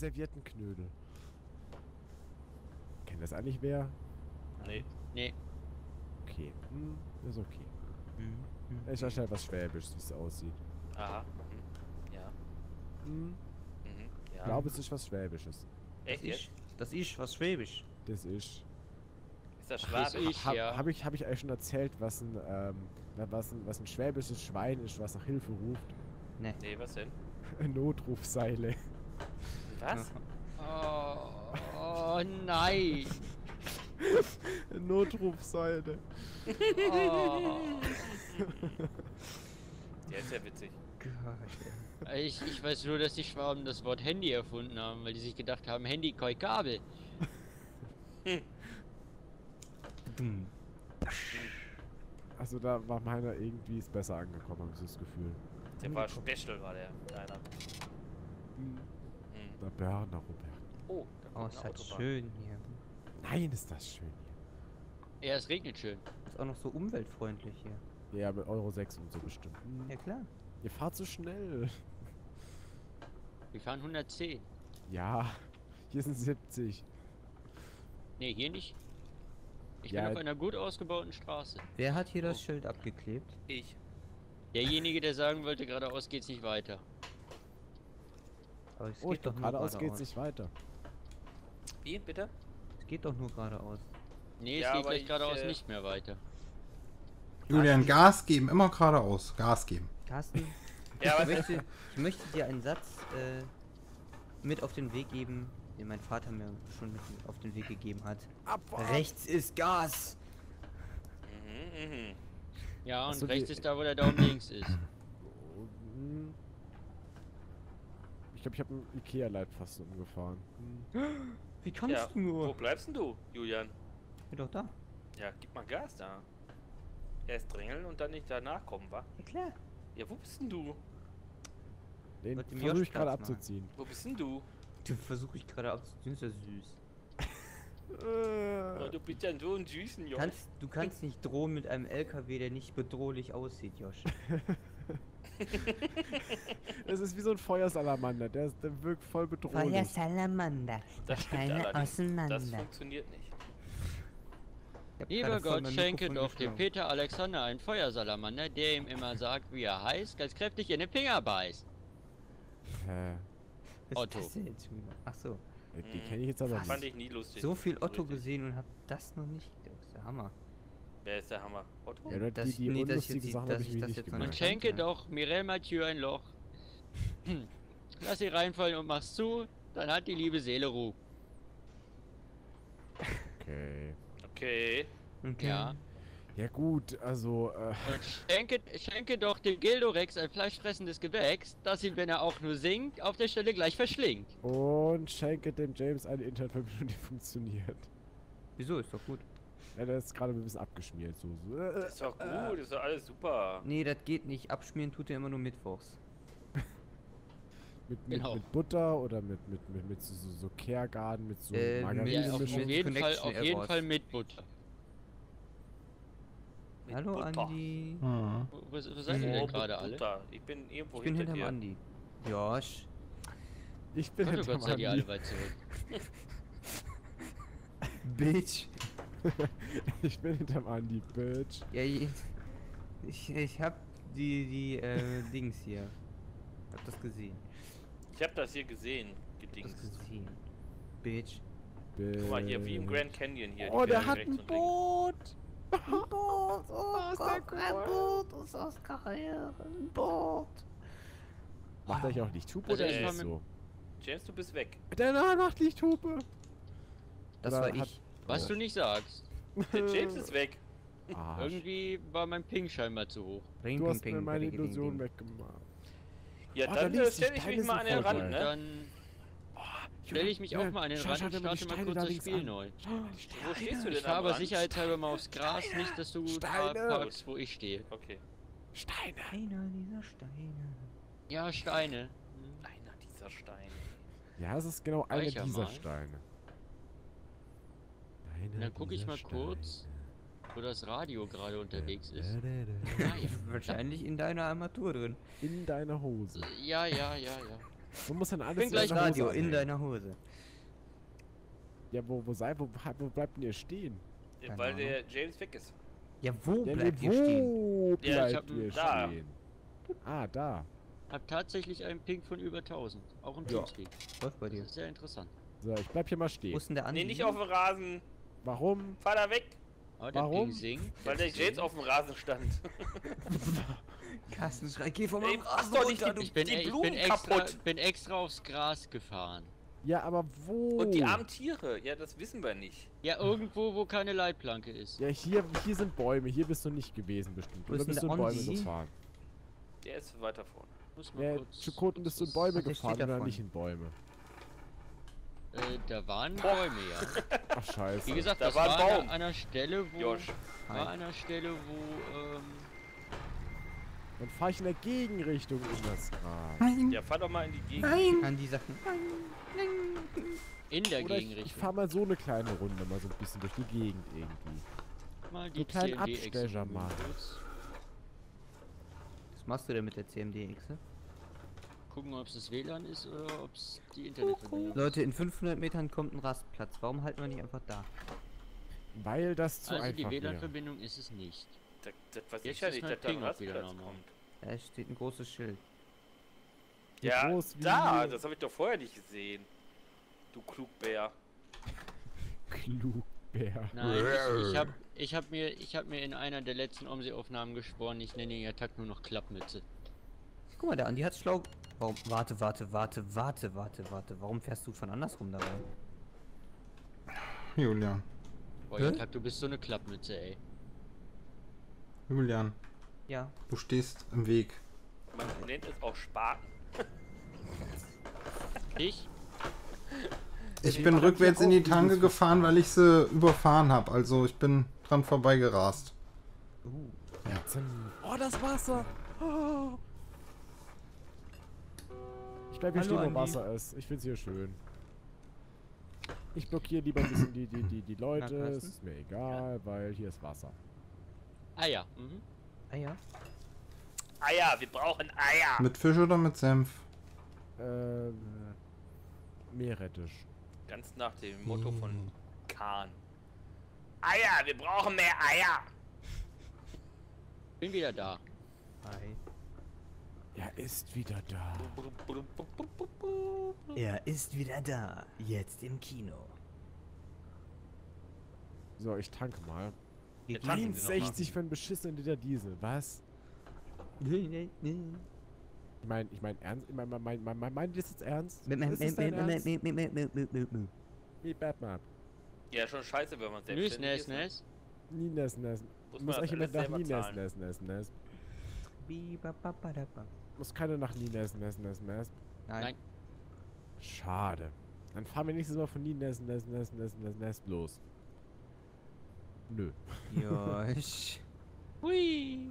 Serviettenknödel. Kennt das eigentlich wer? Nee. Nee. Okay. Hm, das ist okay. Hm. Ist wahrscheinlich was Schwäbisches, wie es aussieht. Aha. Hm. Ja. Hm. Mhm. Ja. Ich glaube, es ist was Schwäbisches. Echt? Das ist was Schwäbisch. Das ist. Ist das Schwäbisch? Ach, hab ich euch schon erzählt, was ein schwäbisches Schwein ist, was nach Hilfe ruft? Nee. Nee, was denn? Notrufseile. Was? Oh nein! Notrufseile. Oh. Der ist ja witzig. Ich weiß nur, dass die Schwaben das Wort Handy erfunden haben, weil die sich gedacht haben, Handy, Koi, Kabel. Also da war meiner irgendwie ist besser angekommen, habe ich das Gefühl. Der war special, war der einer. Da Bernd, Robert. Oh, da ist das schön hier. Nein, ist das schön hier. Ja, es regnet schön. Ist auch noch so umweltfreundlich hier. Ja, mit Euro 6 und so bestimmt. Ja, klar. Ihr fahrt so schnell. Wir fahren 110. Ja, hier sind 70. Nee, hier nicht. Ich bin auf einer gut ausgebauten Straße. Wer hat hier das Schild abgeklebt? Ich. Derjenige, der sagen wollte, geradeaus geht's nicht weiter. Aber es geht doch nur geradeaus. Geradeaus geht's nicht weiter. Wie, bitte? Es geht doch nur geradeaus. Nee, es geht gleich geradeaus nicht mehr weiter. Julian, Gas geben, immer geradeaus. Gas geben. Carsten, ja, ich möchte dir einen Satz mit auf den Weg geben, den mein Vater mir schon mit auf den Weg gegeben hat. Abfahrt. Rechts ist Gas! Mhm, ja, und rechts ist da, wo der Daumen links ist. Ich glaube, ich habe einen Ikea-Leitpfosten umgefahren. Wie kommst du nur? Wo bleibst denn du, Julian? Ich bin doch da. Ja, gib mal Gas da. Erst drängeln und dann nicht danach kommen, wa? Ja, klar. Ja, wo bist denn du? Den versuche ich gerade abzuziehen. Wo bist denn du? Den versuche ich gerade abzuziehen, ist ja süß. Ja, du bist ja so ein süßen Josh. Du kannst nicht drohen mit einem LKW, der nicht bedrohlich aussieht, Josh. Das ist wie so ein Feuersalamander, der wirkt voll bedrohlich. Feuersalamander, das kleine Auseinander. Das funktioniert nicht. Lieber Gott, schenke doch dem Peter Alexander einen Feuersalamander, der ihm immer sagt, wie er heißt, ganz kräftig in den Finger beißt. Otto. Ach so. Die kenne ich jetzt aber nicht. Fand ich nie lustig. So viel Otto gesehen und hab das noch nicht. Das ist der Hammer. Wer ist der Hammer? Otto? Ja, das die unlustigen Sachen hab ich mir nicht gemerkt. Und schenke doch Mireille Mathieu ein Loch. Lass sie reinfallen und mach's zu, dann hat die liebe Seele Ruhe. Okay. Okay. Okay. Ja. Ja gut, also... Schenke doch dem Gildorex ein fleischfressendes Gewächs, das ihn, wenn er auch nur singt, auf der Stelle gleich verschlingt. Und schenke dem James eine Internetverbindung, die funktioniert. Wieso? Ist doch gut. Ja, das ist gerade ein bisschen abgeschmiert. So. Das ist doch gut, das ist doch alles super. Nee, das geht nicht. Abschmieren tut er immer nur mittwochs. Mit Butter oder mit so Kergarden, mit so Margarine. Ja, auf jeden Fall mit Butter. Mit Hallo Butter. Andi. Ah. Wo seid ihr denn gerade alle? Ich bin irgendwo ich hinter dir. Andi. Josh. Ich bin hinterm Gott sei Andi. Ihr alle weit zurück. Bitch. Ich bin hinterm Andi, Bitch. Ja, ich hab die Dings hier. Hab das gesehen. Ich hab das hier gesehen, gedingst. Das gesehen. Bitch. Guck mal hier, wie im Grand Canyon hier. Oh, der hat ein Boot! Ein Boot! Oh, ist der cool. Boot! Ist das geil! Ein Boot! Macht euch auch Lichthupe oder ist so? James, du bist weg. Der Name macht Lichthupe! Das war ich. Was du nicht sagst. Der James ist weg. Irgendwie war mein Ping scheinbar zu hoch. Du hast mir meine Illusion weggemacht. Ja, dann stelle ich mich mal an den Rand, ne? Dann stelle ich mich auch mal an den Rand und starte mal kurz das Spiel neu. Wo stehst du denn? Ich fahre aber sicherheitshalber mal aufs Gras, nicht, dass du da parkst, wo ich stehe. Okay. Steine! Einer dieser Steine. Ja, Steine. Einer dieser Steine. Ja, es ist genau einer dieser Steine. Dann gucke ich mal kurz, wo das Radio gerade unterwegs ist. Wahrscheinlich in deiner Armatur drin. In deiner Hose. Ja. Du musst dann alles ich bin gleich in Radio Hose in deiner Hose. Ja, wo bleibt denn ihr stehen? Ja, weil der James weg ist. Ja, wo ja, bleibt ihr stehen? Ja, ich hab ihr da stehen? Ah, da. Hab tatsächlich einen Ping von über 1000. Auch im Teamspeak. Läuft bei dir. Das ist sehr interessant. So, ich bleib hier mal stehen. Wo ist denn der andere? Nee, nicht auf dem Rasen. Warum? Fahr da weg. Oh, warum? Weil der James auf dem Rasen stand. Carsten schreit, geh vom Rasen runter, du, die Blumen kaputt. Ich bin extra aufs Gras gefahren. Ja, aber wo? Und die armen Tiere, ja, das wissen wir nicht. Ja, irgendwo, wo keine Leitplanke ist. Ja, hier sind Bäume, hier bist du nicht gewesen bestimmt. Oder bist du in Bäume gefahren? Der ist weiter vorne. Ja, zu Koten bist du in Bäume gefahren oder davon nicht in Bäume? Da waren Bäume, ja. Ach, scheiße. Wie gesagt, das war ein Baum an einer Stelle, wo... Josh. War an einer Stelle, wo, Dann fahr ich in der Gegenrichtung in das Gras. Nein. Ja, fahr doch mal in die Gegenrichtung. Nein. Nein. In der oder Gegenrichtung. Ich fahr mal so eine kleine Runde, mal so ein bisschen durch die Gegend irgendwie. Mal die kleinen Abstecher machen. Was machst du denn mit der CMD-Echse? Gucken, ob es das WLAN ist oder ob es die Internetverbindung ist. Leute, in 500 Metern kommt ein Rastplatz. Warum halten wir nicht einfach da? Weil das zu einfach wäre. Die WLAN-Verbindung ist es nicht. Das weiß ich ja nicht, dass da ein Rastplatz kommt. Da steht ein großes Schild. Ja, da! Das habe ich doch vorher nicht gesehen. Du Klugbär. Klugbär. Nein, ich hab mir in einer der letzten Omsi-Aufnahmen geschworen, ich nenne den Attack nur noch Klappmütze. Guck mal da an, die hat schlau... Warum? Warte. Warum fährst du von andersrum dabei? Julian. Boah, Attack, du bist so eine Klappmütze, ey. Julian. Ja. Du stehst im Weg. Man nennt es auch Spaten. Ich bin rückwärts in die Tanke gefahren, weil ich sie überfahren habe. Also ich bin dran vorbei gerast. Ja. Oh, das Wasser! Oh. Ich bleib hier stehen, wo Wasser ist. Ich find's hier schön. Ich blockiere lieber ein bisschen die Leute. Es ist mir egal, weil hier ist Wasser. Eier. Mhm. Eier? Eier, wir brauchen Eier! Mit Fisch oder mit Senf? Meerrettich. Ganz nach dem Motto von Kahn. Eier, wir brauchen mehr Eier! Bin wieder da. Hi. Er ist wieder da. Er ist wieder da. Jetzt im Kino. So, ich tanke mal. 61 für einen beschissenen Liter Diesel, was? Ich mein ernst, meint ihr das jetzt ernst? Batman. Ja, schon scheiße, wenn man selbst ist. Muss euch immer nach Nies. Muss keiner nach Nies. Nein. Schade. Dann fahren wir nächstes Mal von Nies los. Nö. Josh. Hui.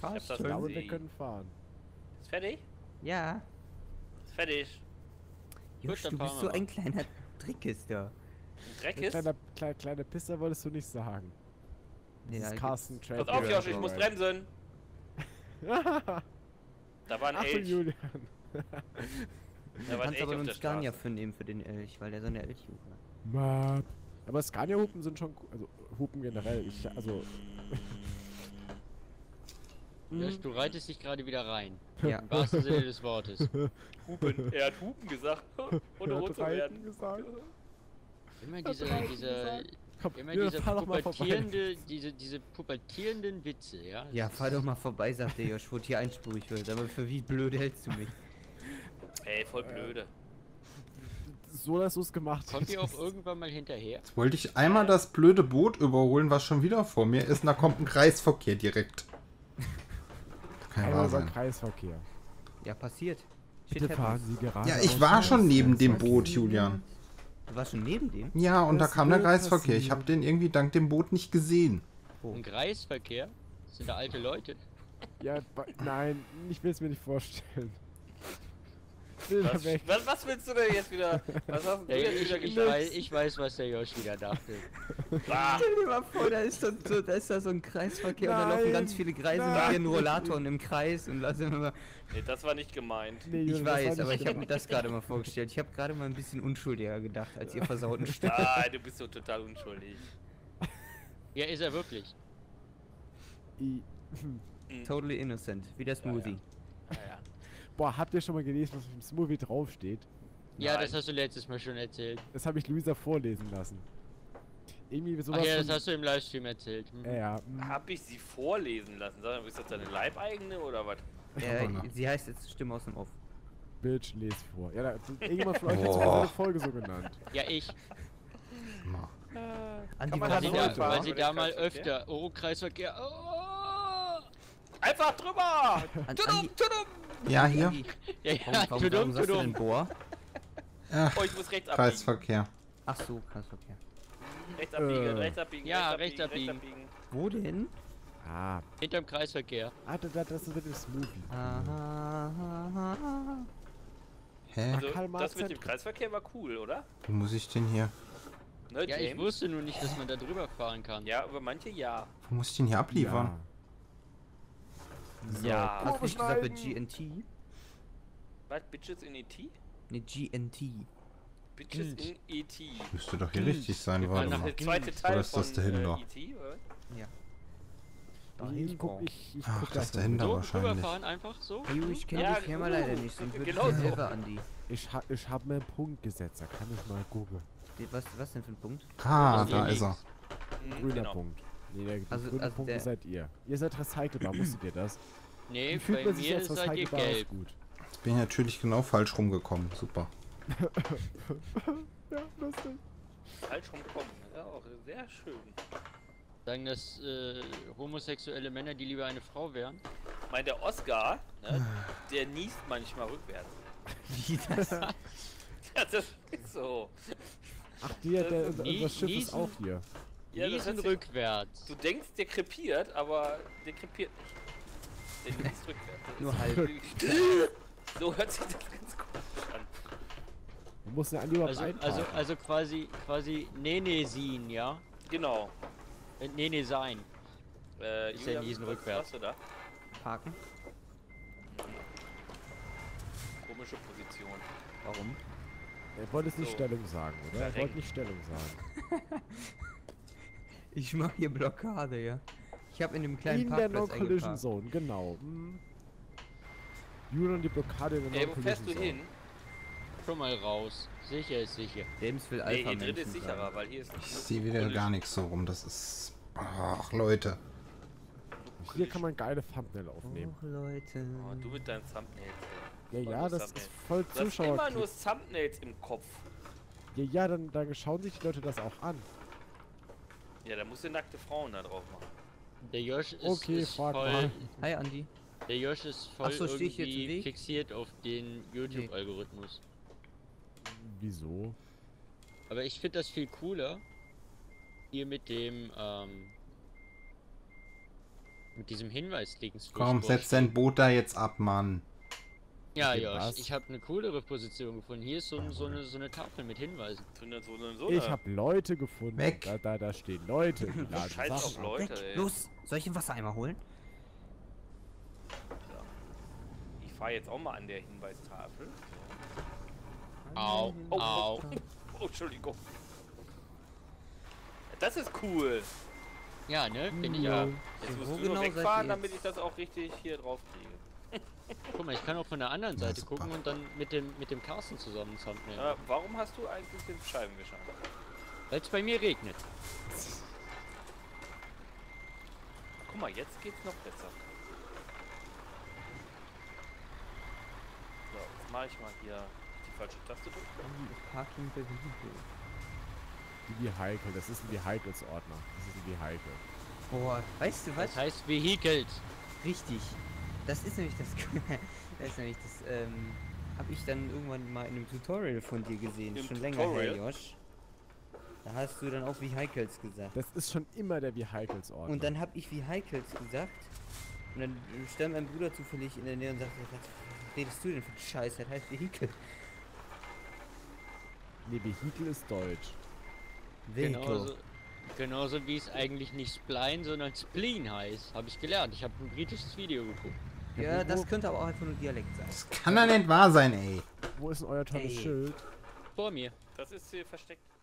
Passt schon. Ich glaube, wir können fahren. Ist fertig? Ja. Ist fertig. Josh, du bist so ein kleiner Dreckister. Dreckis? Kleiner Pisser wolltest du nicht sagen. Nee, das ist Carsten Trapp. Pass auf, Josh, ich muss bremsen. Da war ein Elch. Julian. Da war ein Elch auf der Straße. Du kannst aber nur einen Scania nehmen für den Elch, weil der so eine Elch-Hupe. Aber Scania-Hupen sind schon cool. Also Hupen generell. Josh, du reitest dich gerade wieder rein. Ja. Im wahrsten Sinne des Wortes. Hupen. Er hat Hupen gesagt. Ohne rot zu werden. Gesagt. Immer diese pubertierenden Witze, ja? Ja, fahr doch mal vorbei, sagt der Josh, wo hier einspurig wird. Aber für wie blöde hältst du mich? Ey, voll blöde. So, dass du es gemacht hast. Kommt ihr auch irgendwann mal hinterher? Jetzt wollte ich einmal das blöde Boot überholen, was schon wieder vor mir ist, und da kommt ein Kreisverkehr direkt. Kein wahr Kreisverkehr. Ja, passiert. Bitte fahren Sie gerade. Ja, ich war schon neben dem Boot, Julian. Du warst schon neben dem? Ja, und das da kam der Kreisverkehr. Ich habe den irgendwie dank dem Boot nicht gesehen. Oh. Ein Kreisverkehr? Sind da alte Leute? Ja, nein, ich will es mir nicht vorstellen. Was willst du denn jetzt wieder? Was hast du jetzt wieder geschafft? Ich weiß, was der Josh wieder dachte. Stell dir mal vor, da ist so ein Kreisverkehr und da laufen ganz viele Kreise mit ihren Rollatoren im Kreis und lassen wir mal. Nee, das war nicht gemeint. Nee, ich weiß, aber ich habe mir das gerade mal vorgestellt. Ich habe gerade mal ein bisschen unschuldiger gedacht, als ihr versauten Stück. Ah, du bist so total unschuldig. Ja, ist er wirklich. Totally innocent, wie der Smoothie. Ja, ja. Ja. Boah, habt ihr schon mal gelesen, was auf dem Smoothie draufsteht? Ja, nein. Das hast du letztes Mal schon erzählt. Das habe ich Luisa vorlesen lassen. Irgendwie sowas. Ach ja, das hast du im Livestream erzählt. Mhm. Ja. Habe ich sie vorlesen lassen? Sag mal, ist das deine Leibeigene oder was? Sie heißt jetzt Stimme aus dem Off. Bitch, les vor. Ja, da irgendjemand von euch hat eine Folge so genannt. Ja, ich. Weil sie da mal öfter. Oh, Kreisverkehr. Oh! Einfach drüber! Tudum, tudum! Ja, hier. Ja, ja, warum sagst du den Bohr? Ach, oh, ich muss rechts abbiegen. Kreisverkehr. Ach so, Kreisverkehr. Rechts abbiegen, rechts abbiegen. Ja, rechts abbiegen. Wo denn? Ah. Hinterm Kreisverkehr. Ah, das ist ein Smoothie. Hä? Also, das mit dem Kreisverkehr war cool, oder? Wo muss ich denn hier? Ne, ja, James? Ich wusste nur nicht, dass man da drüber fahren kann. Ja, aber manche ja. Wo muss ich den hier abliefern? Ja. So, ja, hast du nicht gesagt bei GNT? Was? Bitches in ET? Ne, GNT. Bitches in ET. Müsste doch hier richtig sein, warte mal. Oder ist das dahin noch? Ja. Ach, das dahinter so wahrscheinlich. Rüberfahren einfach so? Hey, ich kenne die Firma leider nicht, sonst würde ich dir helfen, Andi. Ich hab mir einen Punkt gesetzt, da kann ich mal googeln. Was denn für ein Punkt? Ah, da ist er. Grüner Punkt. Nee, also Punkte seid ihr. Ihr seid recycelbar, wusstet ihr das? Nee, bei mir seid ihr gelb. Gut. Jetzt bin ich natürlich genau falsch rumgekommen, super. Ja, lustig. Falsch rumgekommen, das ist auch sehr schön. Sagen, dass homosexuelle Männer, die lieber eine Frau wären. Ich meine, der Oscar, ne, der niest manchmal rückwärts. Wie das? Ja, das ist so. Ach, das Schiff ist auch hier. Ja, das ist rückwärts. Du denkst, der krepiert, aber der krepiert nicht. Der ist rückwärts. Nur halb. So hört sich das ganz komisch an. Du musst ja an also quasi Nenesin, ja? Genau. Nene sein. Ist ja Niesen rückwärts. Oder? Parken. Komische Position. Warum? Er wollte es nicht Stellung sagen, oder? Er wollte nicht Stellung sagen. Ich mache hier Blockade, ja. Ich habe in dem kleinen Parkplatz der No-Collision Zone, genau. Julian, die Blockade in der No-Collision Zone. Ey, wo fährst du hin? Schon mal raus. Sicher ist sicher. James will Alpha Menschen. Nee, hier drin ist sicherer, weil hier ist nicht. Ich sehe wieder gar nichts so rum, das ist... Ach, Leute. Hier kann man geile Thumbnail aufnehmen. Oh, Leute. Oh, du mit deinen Thumbnails. Ja, ja, das ist voll Zuschauer. Du hast immer nur Thumbnails im Kopf. Ja, ja, dann schauen sich die Leute das auch an. Ja, da musst du nackte Frauen da drauf machen. Der Josh ist, voll... Mal. Hi, Andi. Der Josh ist voll irgendwie fixiert auf den YouTube-Algorithmus. Wieso? Aber ich finde das viel cooler. Hier mit dem, mit diesem Hinweis links. Komm, setz dein Boot da jetzt ab, Mann. Ja, Josh, ich habe eine coolere Position gefunden. Hier ist so eine Tafel mit Hinweisen. Ich habe Leute gefunden. Weg. Da stehen Leute. Scheiß auf Leute, ey. Los, soll ich den Wassereimer holen? Ja. Ich fahre jetzt auch mal an der Hinweistafel. Au, au. Oh, Entschuldigung. Das ist cool. Ja, ne? Bin ich ja. Jetzt musst du nur wegfahren, damit ich das auch richtig hier drauf kriege. Guck mal, ich kann auch von der anderen Seite gucken und dann mit dem Carsten zusammen Thumbnail. Warum hast du eigentlich den Scheibenwischer? Weil es bei mir regnet. Guck mal, jetzt geht's noch besser. So, jetzt mache ich mal hier die falsche Taste drücken. Die Vehicle, das ist ein Vehicles-Ordner. Das ist ein Vehicle. Boah, weißt du was? Das heißt Vehicles. Richtig. Das ist nämlich das. Das ist nämlich das. Habe ich dann irgendwann mal in einem Tutorial von dir gesehen. Schon länger her, Josh. Da hast du dann auch Vehicles gesagt. Das ist schon immer der Vehicles-Ordner. Und dann habe ich Vehicles gesagt. Und dann stand mein Bruder zufällig in der Nähe und sagte: redest du denn für die Scheiße? Das heißt Vehikel. Nee, Vehikel ist deutsch. Vehikel. Genauso wie es eigentlich nicht Spline, sondern Spleen heißt. Habe ich gelernt. Ich habe ein britisches Video geguckt. Ja, das könnte aber auch einfach nur Dialekt sein. Das kann doch nicht wahr sein, ey. Wo ist denn euer tolles Schild? Vor mir. Das ist hier versteckt.